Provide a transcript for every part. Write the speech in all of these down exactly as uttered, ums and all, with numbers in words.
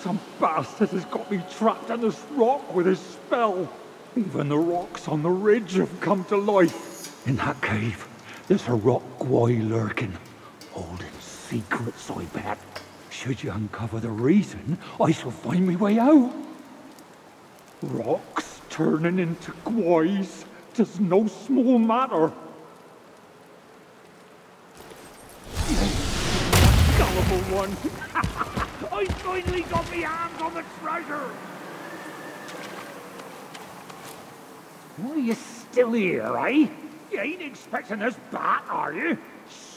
Some bastard has got me trapped in this rock with his spell. Even the rocks on the ridge have come to life. In that cave, there's a rock Gwai lurking, holding secrets, I bet. Should you uncover the reason, I shall find my way out. Rocks turning into Gwais, 'tis no small matter. Gullible one. I finally got me hands on the treasure! Why are you still here, eh? You ain't expecting us back, are you?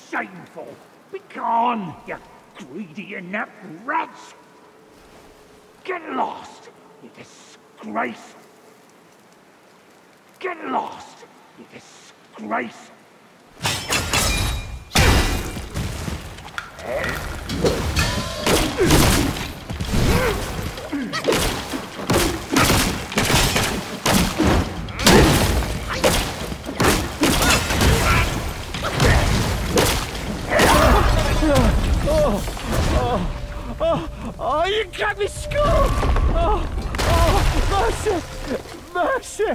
Shameful! Begone, you greedy, inept wretch! Get lost, you disgrace! Get lost, you disgrace! Mercy!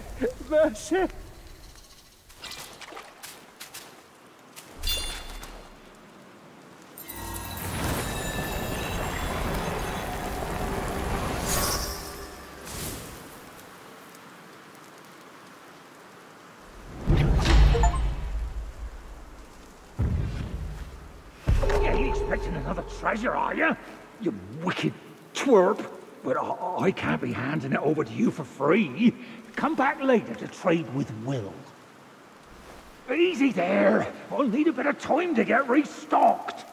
You ain't expecting another treasure, are you? You wicked twerp! But I, I can't be handing it over to you for free. Come back later to trade with Will. Easy there. I'll need a bit of time to get restocked.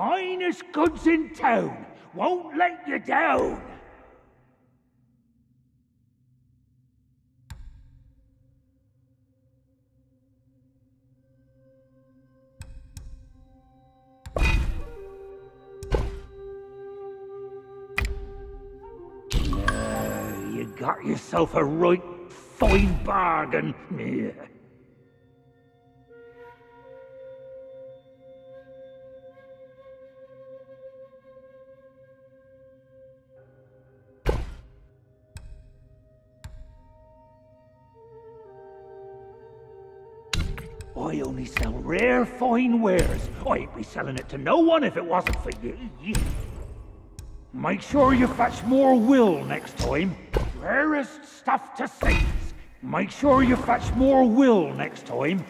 finest goods in town. Won't let you down. Got yourself a right fine bargain. Yeah. I only sell rare fine wares. I'd be selling it to no one if it wasn't for you. Make sure you fetch more will next time. Rarest stuff to seize. Make sure you fetch more will next time.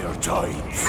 dire times.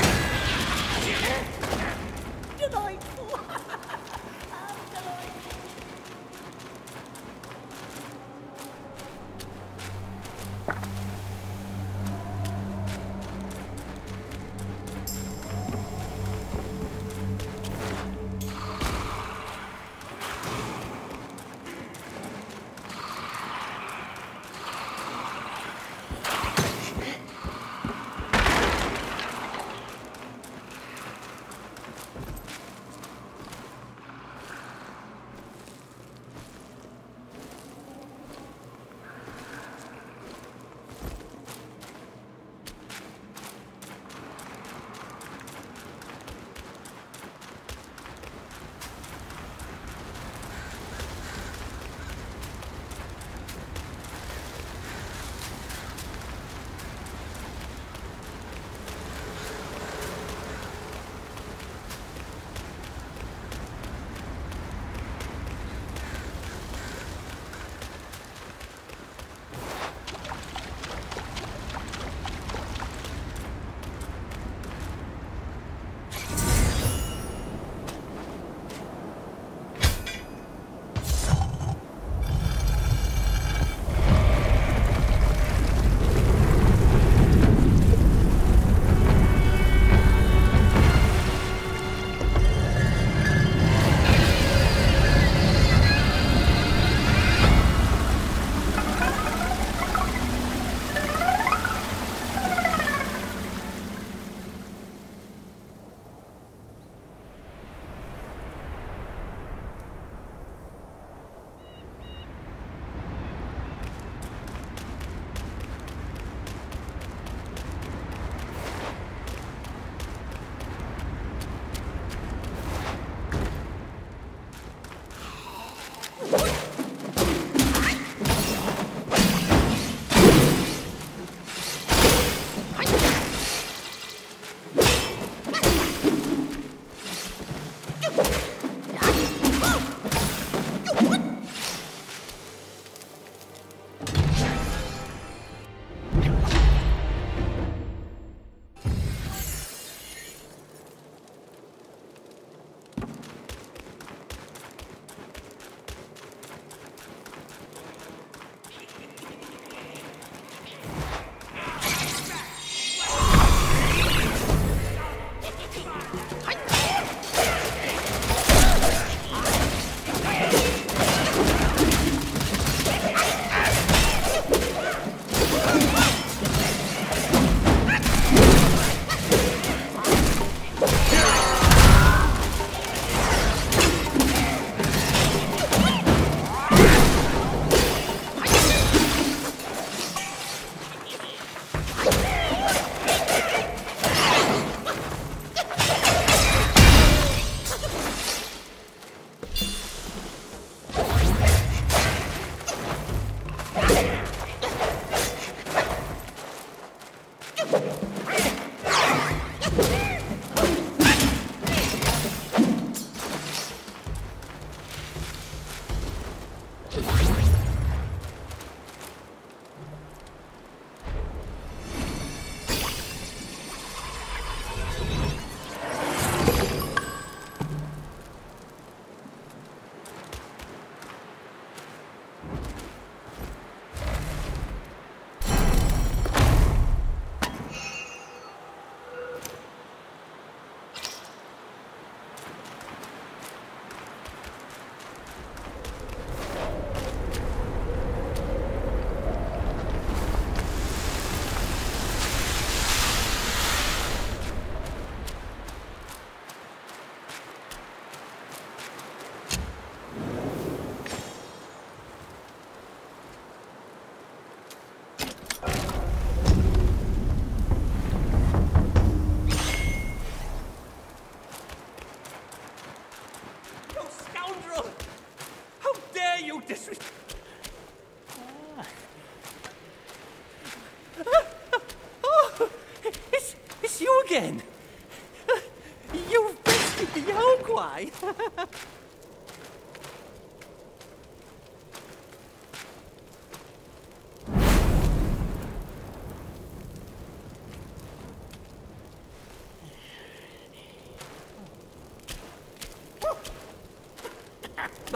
You've rescued the old Gwai.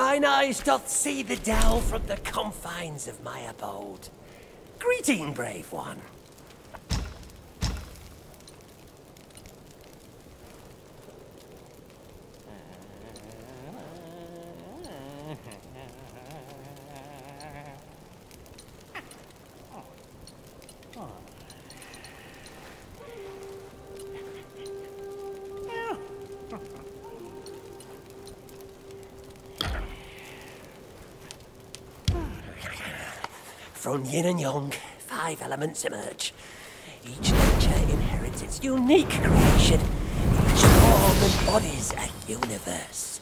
Mine eyes doth see the Tao from the confines of my abode. Greeting, brave one. From yin and yang, five elements emerge. Each nature inherits its unique creation. Each form embodies a universe.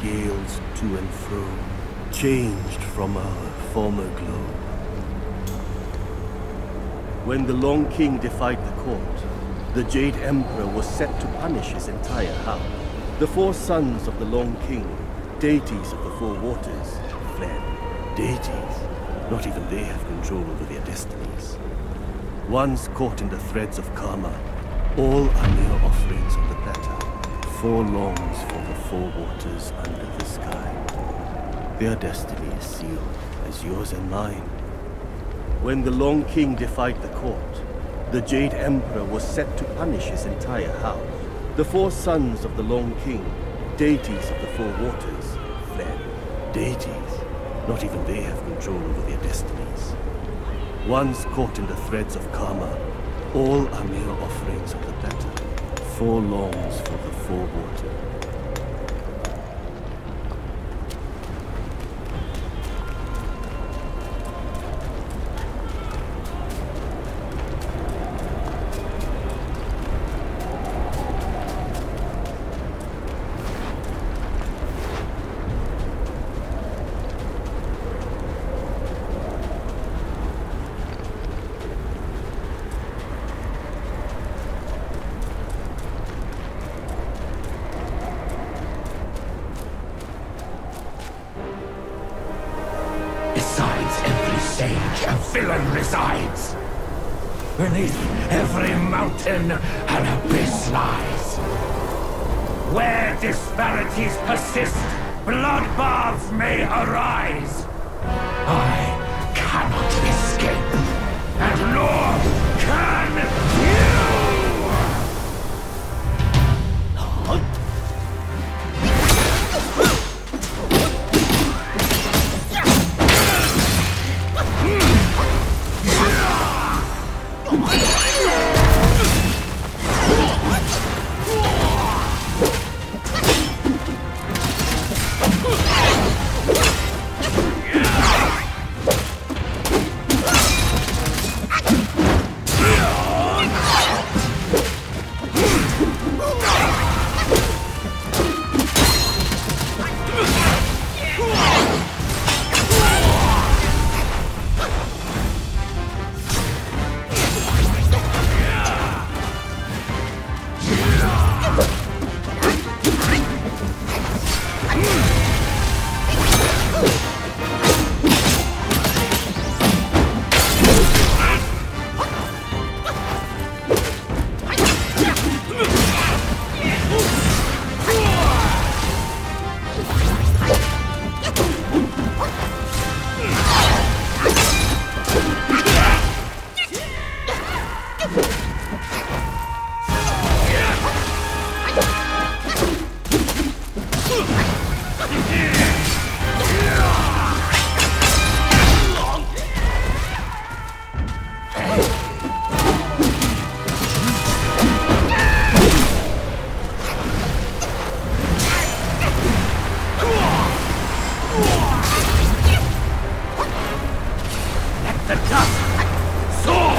Gales to and fro, changed from our former glow. When the Long King defied the court, the Jade Emperor was set to punish his entire house. The four sons of the Long King, deities of the Four Waters, fled. Deities? Not even they have control over their destinies. Once caught in the threads of karma, all are mere offerings of the platter. Four longs for the four waters under the sky. Their destiny is sealed, as yours and mine. When the Long King defied the court, the Jade Emperor was set to punish his entire house. The four sons of the Long King, deities of the four waters, fled. Deities? Not even they have control over their destinies. Once caught in the threads of karma, all are mere offerings of the platter. Four longs for the four waters. the dust. So!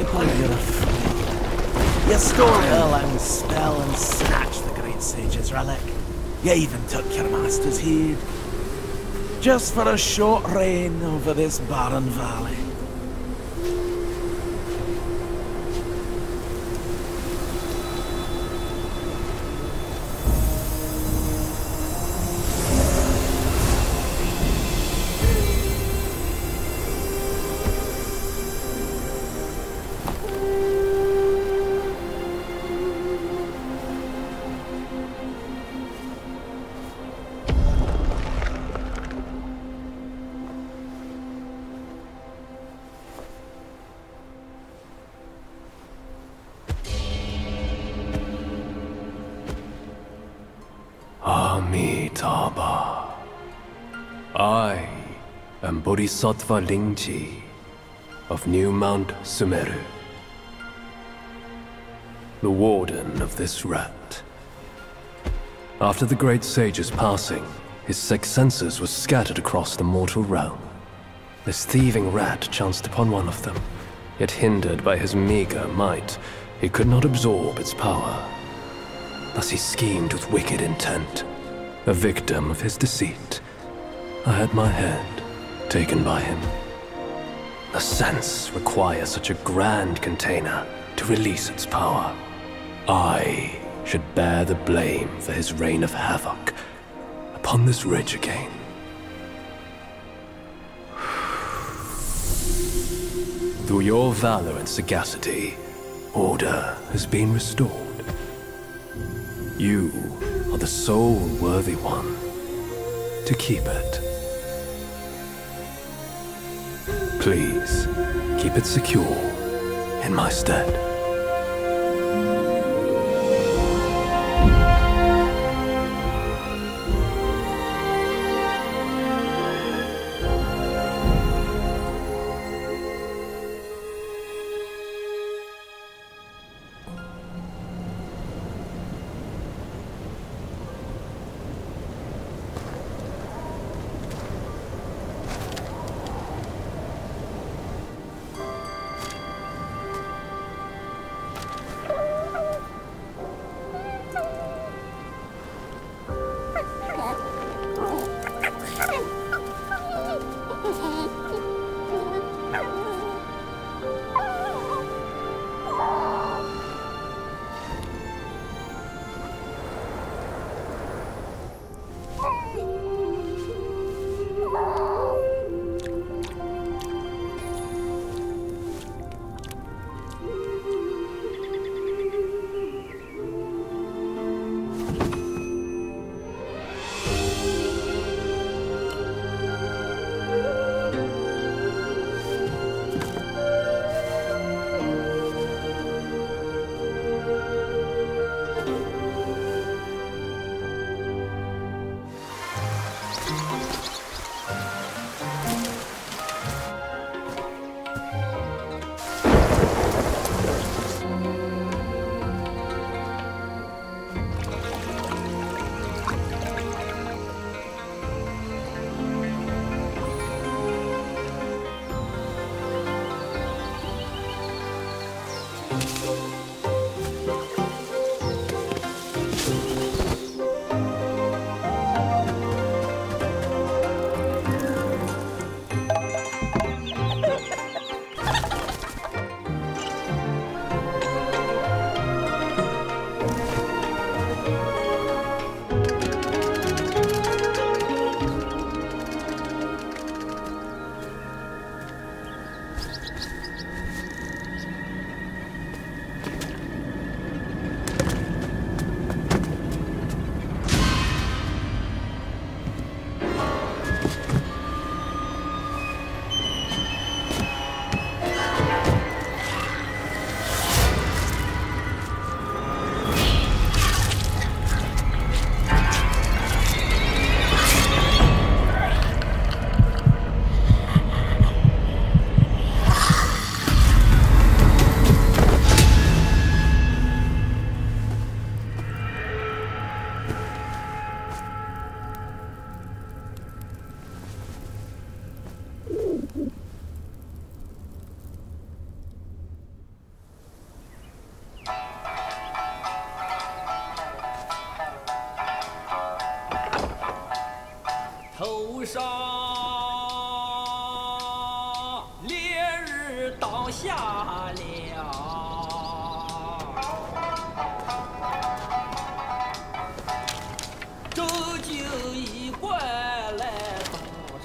out my earth. You stole hell and spell and snatched the great sage's relic. You even took your master's heed, just for a short reign over this barren valley. I am Bodhisattva Lingji of New Mount Sumeru, the warden of this rat. After the great sage's passing, his six senses were scattered across the mortal realm. This thieving rat chanced upon one of them, yet hindered by his meager might, he could not absorb its power. Thus he schemed with wicked intent, a victim of his deceit. I had my hand taken by him. The sense requires such a grand container to release its power. I should bear the blame for his reign of havoc upon this ridge again. Through your valor and sagacity, order has been restored. You are the sole worthy one to keep it. Please, keep it secure in my stead.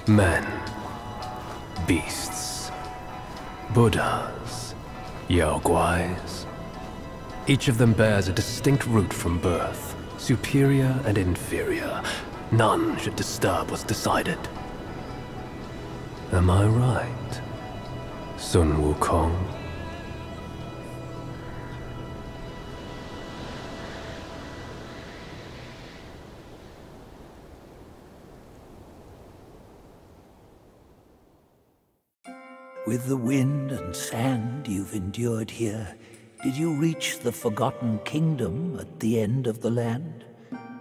Men, beasts, Buddhas, Yaoguais, each of them bears a distinct root from birth, superior and inferior. None should disturb what's decided. Am I right, Sun Wukong? With the wind and sand you've endured here, did you reach the Forgotten Kingdom at the end of the land?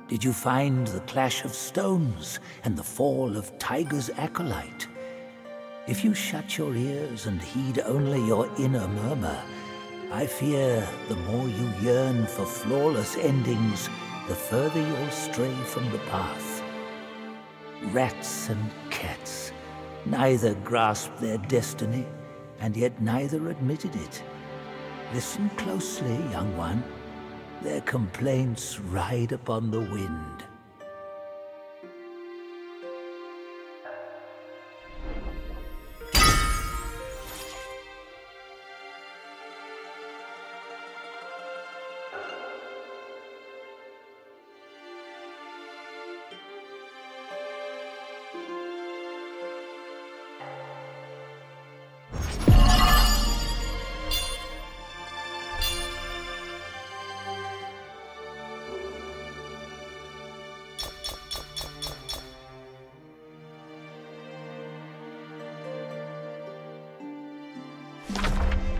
Did you find the clash of stones and the fall of Tiger's acolyte? If you shut your ears and heed only your inner murmur, I fear the more you yearn for flawless endings, the further you'll stray from the path. Rats and cats, neither grasped their destiny, and yet neither admitted it. Listen closely, young one. Their complaints ride upon the wind. You